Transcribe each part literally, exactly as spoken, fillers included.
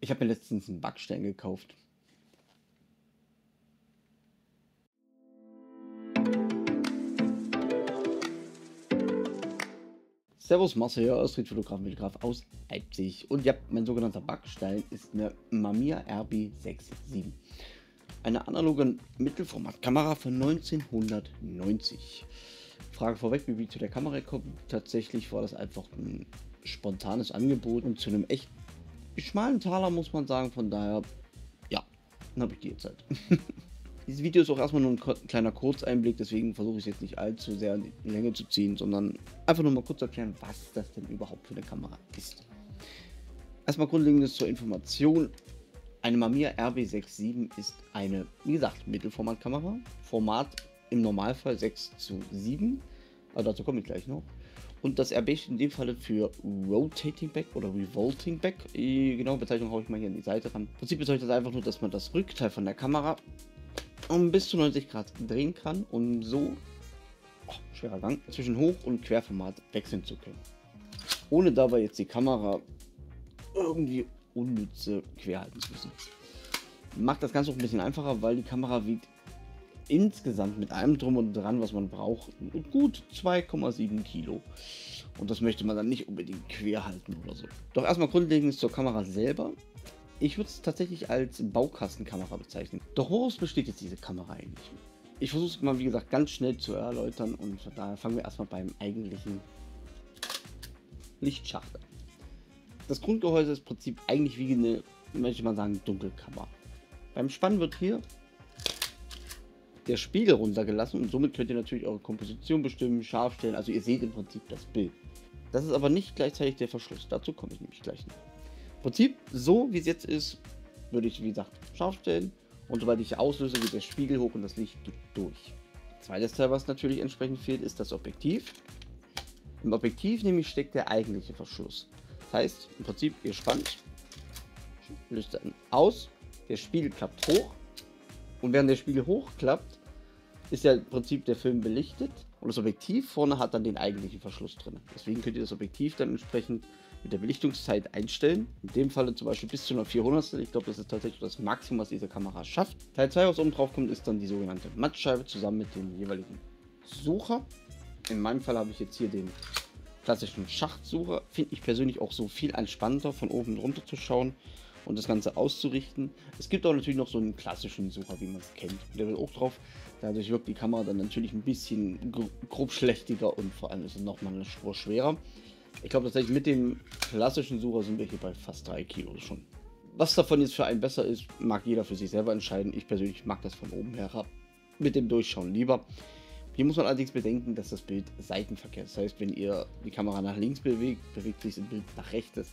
Ich habe mir letztens einen Backstein gekauft. Servus, Marcel hier, Streetfotograf und Videograf aus Leipzig. Und ja, mein sogenannter Backstein ist eine Mamiya R B siebenundsechzig. Eine analoge Mittelformatkamera von neunzehnhundertneunzig. Frage vorweg, wie wir zu der Kamera kommen. Tatsächlich war das einfach ein spontanes Angebot und zu einem echt schmalen Taler, muss man sagen. Von daher, ja, dann habe ich die jetzt halt. Dieses Video ist auch erstmal nur ein kleiner Kurzeinblick, deswegen versuche ich es jetzt nicht allzu sehr in die Länge zu ziehen, sondern einfach nur mal kurz erklären, was das denn überhaupt für eine Kamera ist. Erstmal Grundlegendes zur Information. Eine Mamiya R B siebenundsechzig ist eine, wie gesagt, Mittelformatkamera. Format im Normalfall sechs zu sieben, also dazu komme ich gleich noch. Und das R B steht in dem Falle für Rotating Back oder Revolting Back. Die genaue Bezeichnung haue ich mal hier an die Seite ran. Im Prinzip bedeutet das einfach nur, dass man das Rückteil von der Kamera um bis zu neunzig Grad drehen kann, um so, oh, schwerer Gang, zwischen Hoch- und Querformat wechseln zu können. Ohne dabei jetzt die Kamera irgendwie unnütze quer halten zu müssen. Macht das Ganze auch ein bisschen einfacher, weil die Kamera wiegt insgesamt mit allem Drum und Dran, was man braucht, gut zwei Komma sieben Kilo. Und das möchte man dann nicht unbedingt quer halten oder so. Doch erstmal Grundlegendes zur Kamera selber. Ich würde es tatsächlich als Baukastenkamera bezeichnen. Doch woraus besteht jetzt diese Kamera eigentlich? Ich versuche es mal, wie gesagt, ganz schnell zu erläutern und von daher fangen wir erstmal beim eigentlichen Lichtschacht an. Das Grundgehäuse ist im Prinzip eigentlich wie eine, möchte man sagen, Dunkelkammer. Beim Spannen wird hier der Spiegel runtergelassen und somit könnt ihr natürlich eure Komposition bestimmen, scharf stellen, also ihr seht im Prinzip das Bild. Das ist aber nicht gleichzeitig der Verschluss, dazu komme ich nämlich gleich noch. Im Prinzip, so wie es jetzt ist, würde ich, wie gesagt, scharf stellen und sobald ich auslöse, geht der Spiegel hoch und das Licht durch. Zweites Teil, was natürlich entsprechend fehlt, ist das Objektiv. Im Objektiv nämlich steckt der eigentliche Verschluss. Das heißt, im Prinzip, ihr spannt, löst dann aus, der Spiegel klappt hoch und während der Spiegel hochklappt, ist ja im Prinzip der Film belichtet und das Objektiv vorne hat dann den eigentlichen Verschluss drin. Deswegen könnt ihr das Objektiv dann entsprechend mit der Belichtungszeit einstellen. In dem Falle zum Beispiel bis zu einer vierhundertstel. Ich glaube, das ist tatsächlich das Maximum, was diese Kamera schafft. Teil zwei, was oben drauf kommt, ist dann die sogenannte Mattscheibe zusammen mit dem jeweiligen Sucher. In meinem Fall habe ich jetzt hier den klassischen Schachtsucher. Finde ich persönlich auch so viel entspannter, von oben runter zu schauen und das Ganze auszurichten. Es gibt auch natürlich noch so einen klassischen Sucher, wie man es kennt. Der wird auch drauf. Dadurch wirkt die Kamera dann natürlich ein bisschen grob schlechtiger und vor allem ist es nochmal eine Spur schwerer. Ich glaube tatsächlich, mit dem klassischen Sucher sind wir hier bei fast drei Kilo schon. Was davon jetzt für einen besser ist, mag jeder für sich selber entscheiden. Ich persönlich mag das von oben herab mit dem Durchschauen lieber. Hier muss man allerdings bedenken, dass das Bild seitenverkehrt ist. Das heißt, wenn ihr die Kamera nach links bewegt, bewegt sich das Bild nach rechts.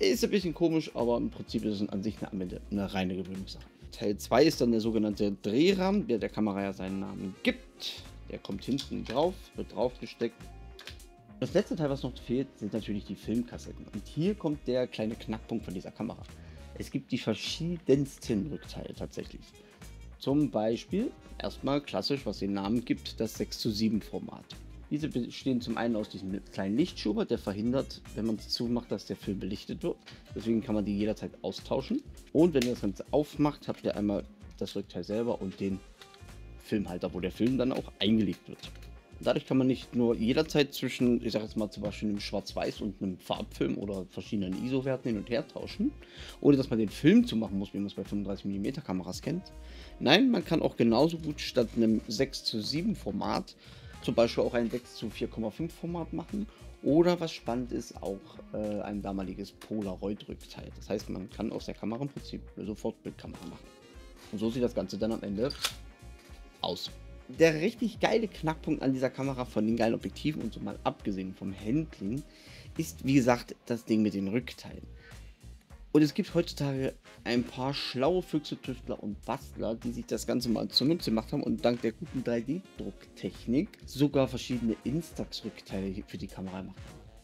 Ist ein bisschen komisch, aber im Prinzip ist es an sich eine, eine reine Gewöhnungssache. Teil zwei ist dann der sogenannte Drehrahmen, der der Kamera ja seinen Namen gibt. Der kommt hinten drauf, wird draufgesteckt. Das letzte Teil, was noch fehlt, sind natürlich die Filmkassetten. Und hier kommt der kleine Knackpunkt von dieser Kamera. Es gibt die verschiedensten Rückteile tatsächlich. Zum Beispiel, erstmal klassisch, was den Namen gibt, das sechs zu sieben Format. Diese bestehen zum einen aus diesem kleinen Lichtschuber, der verhindert, wenn man es zumacht, dass der Film belichtet wird. Deswegen kann man die jederzeit austauschen. Und wenn ihr das Ganze aufmacht, habt ihr einmal das Rückteil selber und den Filmhalter, wo der Film dann auch eingelegt wird. Dadurch kann man nicht nur jederzeit zwischen, ich sage jetzt mal zum Beispiel einem Schwarz-Weiß und einem Farbfilm oder verschiedenen I S O-Werten hin und her tauschen, ohne dass man den Film zu machen muss, wie man es bei fünfunddreißig Millimeter Kameras kennt. Nein, man kann auch genauso gut statt einem sechs zu sieben Format zum Beispiel auch ein sechs zu vier Komma fünf Format machen oder, was spannend ist, auch äh, ein damaliges Polaroid-Rückteil. Das heißt, man kann aus der Kamera im Prinzip eine Sofortbildkamera machen. Und so sieht das Ganze dann am Ende aus. Der richtig geile Knackpunkt an dieser Kamera, von den geilen Objektiven und so mal abgesehen vom Handling, ist, wie gesagt, das Ding mit den Rückteilen. Und es gibt heutzutage ein paar schlaue Füchse, Tüftler und Bastler, die sich das Ganze mal zunutze gemacht haben und dank der guten drei D Drucktechnik sogar verschiedene Instax-Rückteile für die Kamera machen.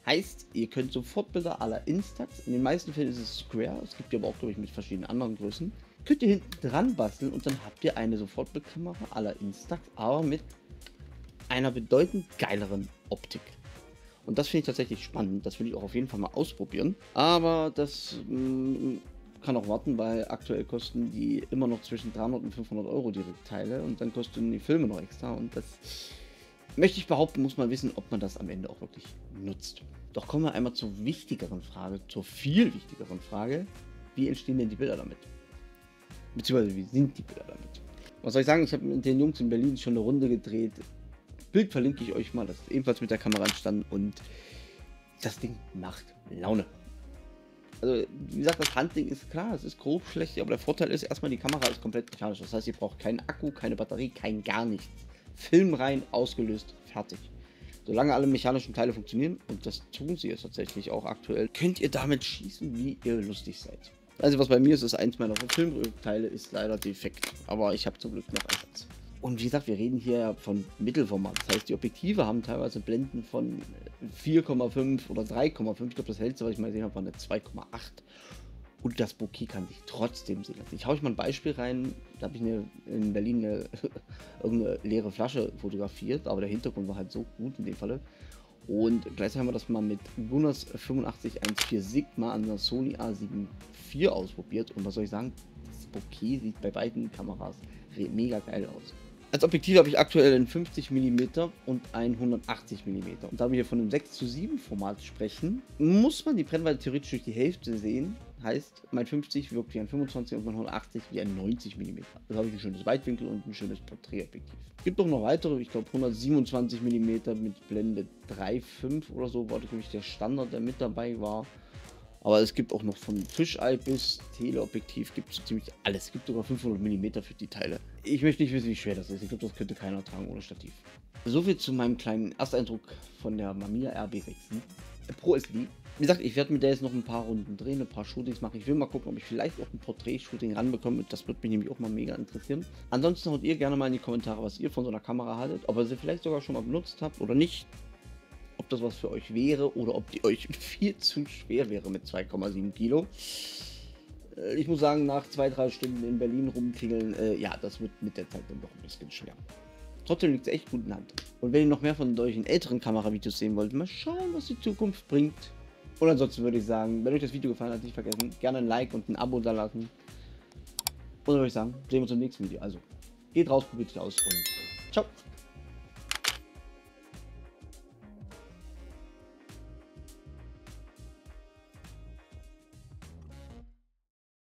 Heißt, ihr könnt sofort Bilder à la Instax, in den meisten Fällen ist es Square, es gibt die aber auch, glaube ich, mit verschiedenen anderen Größen, könnt ihr hinten dran basteln und dann habt ihr eine Sofortbildkamera à la Instax, aber mit einer bedeutend geileren Optik. Und das finde ich tatsächlich spannend, das will ich auch auf jeden Fall mal ausprobieren. Aber das mh, kann auch warten, weil aktuell kosten die immer noch zwischen dreihundert und fünfhundert Euro die Rückteile und dann kosten die Filme noch extra und das möchte ich behaupten, muss man wissen, ob man das am Ende auch wirklich nutzt. Doch kommen wir einmal zur wichtigeren Frage, zur viel wichtigeren Frage, wie entstehen denn die Bilder damit? Beziehungsweise wie sind die Bilder damit? Was soll ich sagen, ich habe mit den Jungs in Berlin schon eine Runde gedreht, Bild verlinke ich euch mal, das ist ebenfalls mit der Kamera entstanden und das Ding macht Laune. Also wie gesagt, das Handding ist klar, es ist grob schlecht, aber der Vorteil ist erstmal, die Kamera ist komplett mechanisch. Das heißt, ihr braucht keinen Akku, keine Batterie, kein gar nichts. Film rein, ausgelöst, fertig. Solange alle mechanischen Teile funktionieren, und das tun sie jetzt tatsächlich auch aktuell, könnt ihr damit schießen, wie ihr lustig seid. Also was bei mir ist, ist eins meiner Filmteile ist leider defekt, aber ich habe zum Glück noch Einsatz. Und wie gesagt, wir reden hier von Mittelformat. Das heißt, die Objektive haben teilweise Blenden von vier Komma fünf oder drei Komma fünf. Ich glaube, das hellste, was ich mal gesehen habe, war eine zwei Komma acht. Und das Bokeh kann sich trotzdem sehen lassen. Ich hau euch mal ein Beispiel rein. Da habe ich eine, in Berlin eine, irgendeine leere Flasche fotografiert, aber der Hintergrund war halt so gut in dem Falle. Und gleich haben wir das mal mit GUNAS fünfundachtzig eins Komma vier Sigma an der Sony A sieben vier ausprobiert. Und was soll ich sagen? Das Bokeh sieht bei beiden Kameras mega geil aus. Als Objektiv habe ich aktuell ein fünfzig Millimeter und ein hundertachtzig Millimeter. Und da wir hier von einem sechs zu sieben Format sprechen, muss man die Brennweite theoretisch durch die Hälfte sehen. Heißt, mein fünfzig wirkt wie ein fünfundzwanzig und mein hundertachtzig wie ein neunzig Millimeter. Da habe ich ein schönes Weitwinkel und ein schönes Porträtobjektiv. Es gibt auch noch weitere, ich glaube hundertsiebenundzwanzig Millimeter mit Blende drei Komma fünf oder so, war glaube ich der Standard, der mit dabei war. Aber es gibt auch noch von Fischei bis Teleobjektiv, gibt es so ziemlich alles. Es gibt sogar fünfhundert Millimeter für die Teile. Ich möchte nicht wissen, wie schwer das ist. Ich glaube, das könnte keiner tragen ohne Stativ. Soviel zu meinem kleinen Ersteindruck von der Mamiya R B sechs sieben Pro S D. Wie gesagt, ich werde mit der jetzt noch ein paar Runden drehen, ein paar Shootings machen. Ich will mal gucken, ob ich vielleicht auch ein Porträt-Shooting ranbekomme. Das würde mich nämlich auch mal mega interessieren. Ansonsten haut ihr gerne mal in die Kommentare, was ihr von so einer Kamera haltet. Ob ihr sie vielleicht sogar schon mal benutzt habt oder nicht. Ob das was für euch wäre oder ob die euch viel zu schwer wäre mit zwei Komma sieben Kilo. Ich muss sagen, nach zwei, drei Stunden in Berlin rumtingeln, äh, ja, das wird mit der Zeit dann doch ein bisschen schwer. Trotzdem liegt es echt gut in der Hand. Und wenn ihr noch mehr von solchen älteren Kameravideos sehen wollt, mal schauen, was die Zukunft bringt. Und ansonsten würde ich sagen, wenn euch das Video gefallen hat, nicht vergessen, gerne ein Like und ein Abo da lassen. Und dann würde ich sagen, sehen wir uns im nächsten Video. Also, geht raus, probiert es aus und ciao.